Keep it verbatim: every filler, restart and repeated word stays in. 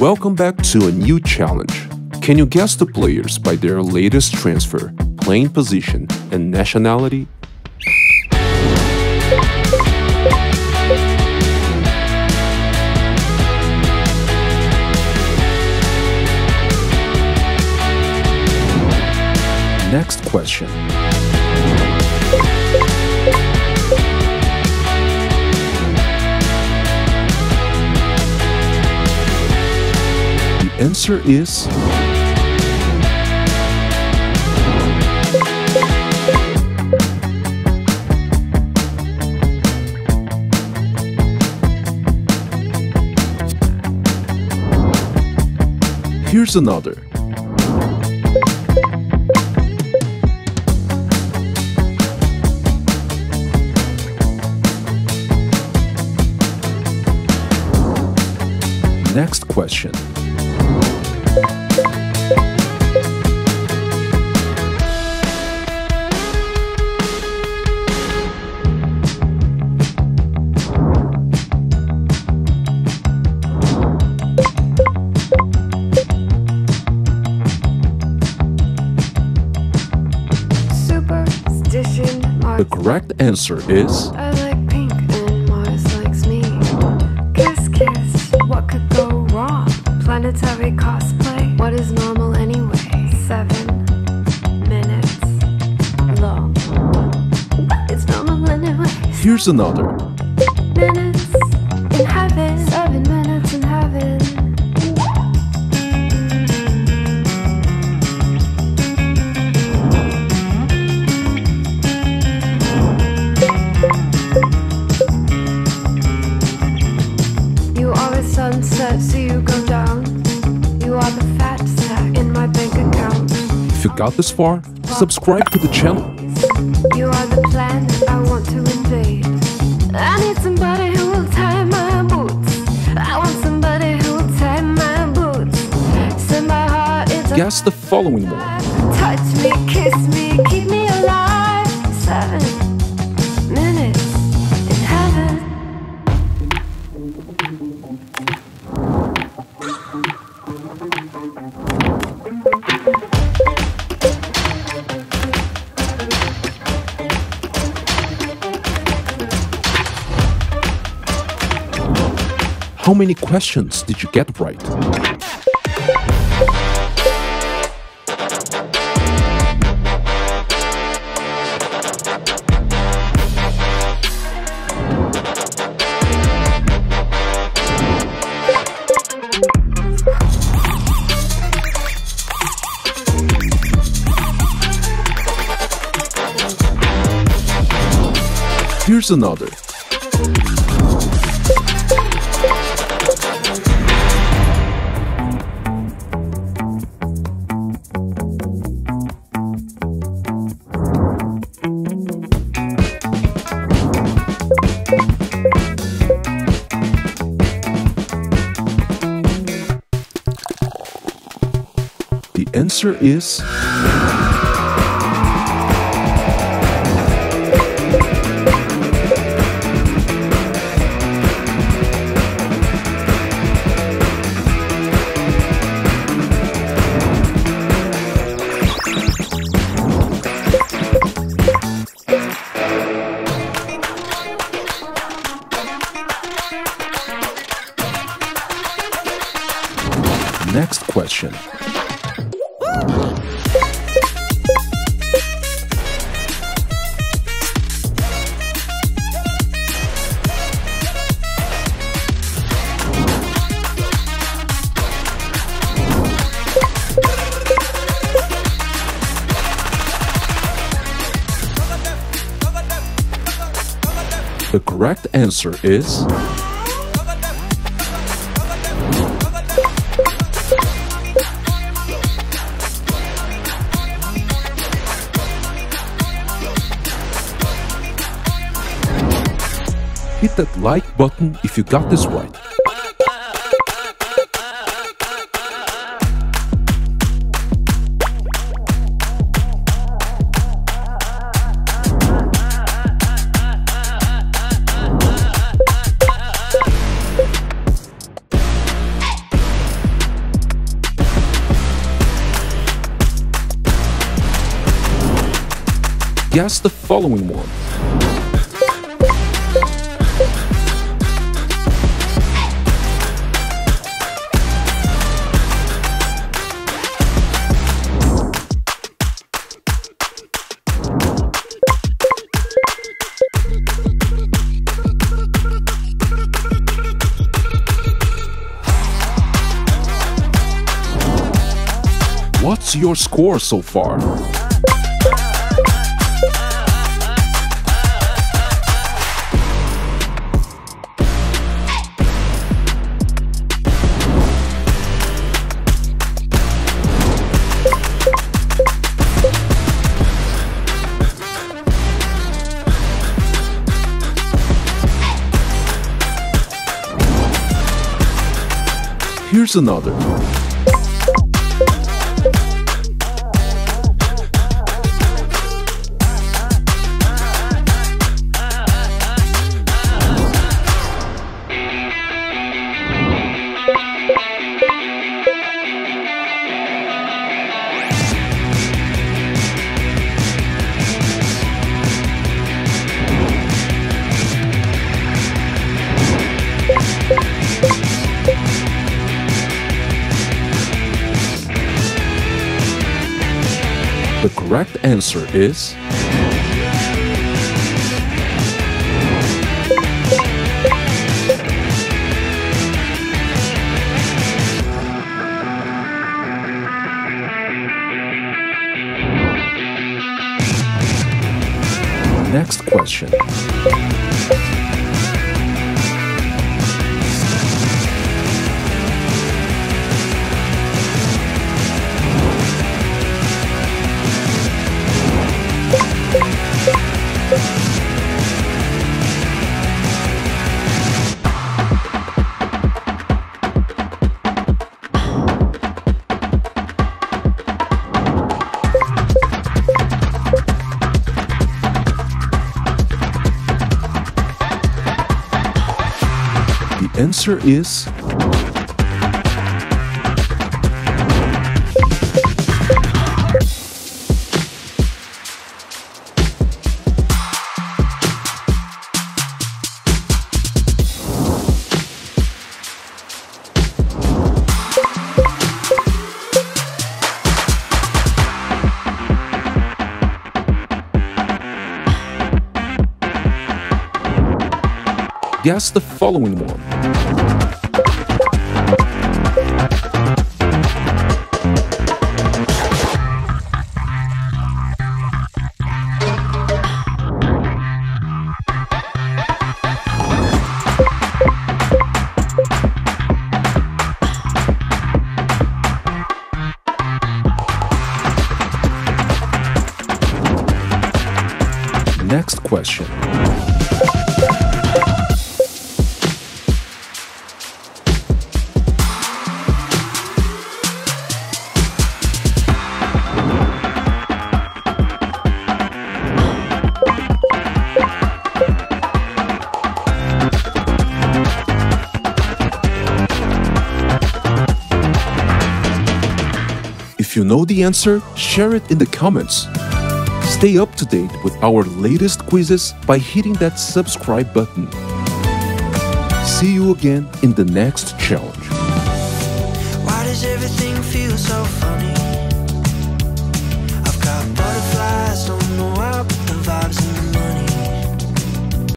Welcome back to a new challenge. Can you guess the players by their latest transfer, playing position, and nationality? Next question. The answer is Here's another. Next question. The correct answer is I like pink and Mars likes me. Kiss kiss, what could go wrong? Planetary cosplay, what is normal anyway? Seven minutes long. What is normal anyway? Here's another. Minutes in heaven. Seven minutes in heaven. So you go down. You are the fat sack in my bank account. If you got this far, subscribe to the channel. You are the planet I want to invade. I need somebody who will tie my boots. I want somebody who will tie my boots. Send my heart into. Guess the following one. Touch me, kiss me, keep me alive. Seven minutes in heaven. How many questions did you get right? Here's another. The answer is next question. The correct answer is hit that like button if you got this right. guess the following one. What's your score so far? Here's another. The correct answer is next question. The answer is guess the following one. Next question. If you know the answer, share it in the comments. Stay up to date with our latest quizzes by hitting that subscribe button. See you again in the next challenge. Why does everything feel so funny?